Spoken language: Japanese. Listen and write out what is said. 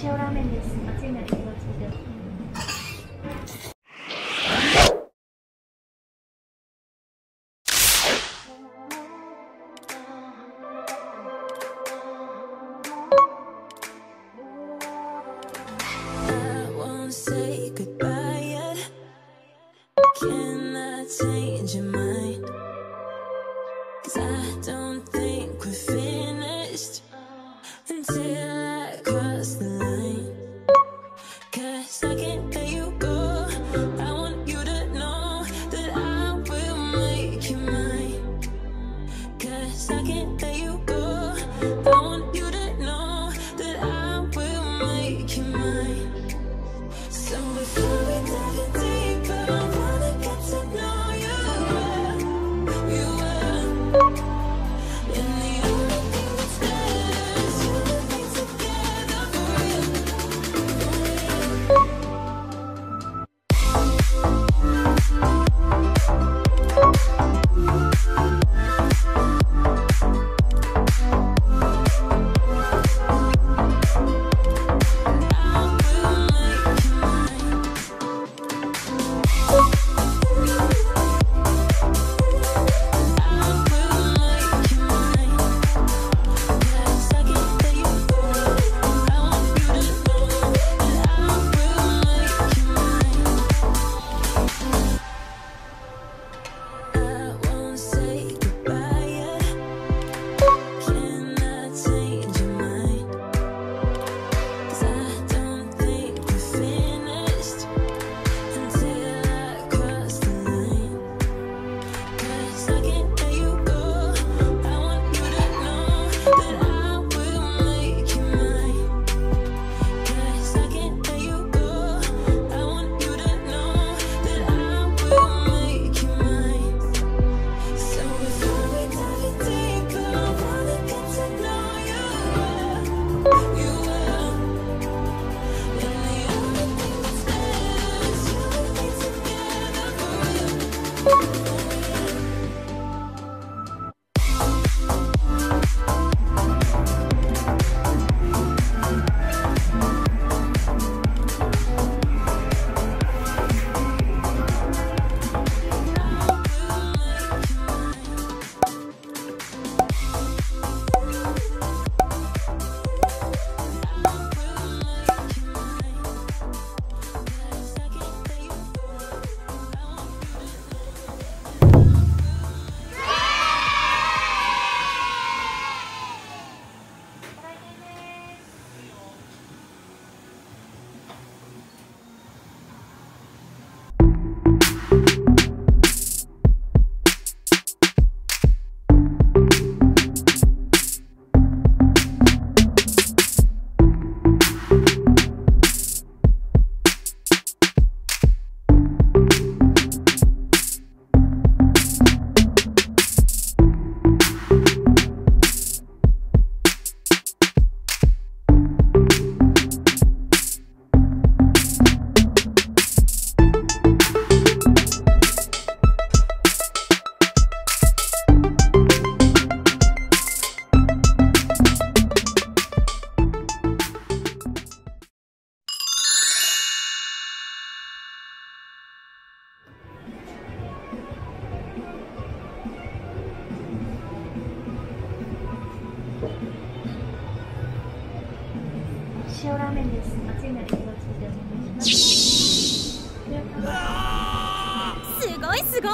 塩ラーメンです。熱いので気をつけて。塩ラーメンです。熱いので気をつけて。すごいすごい。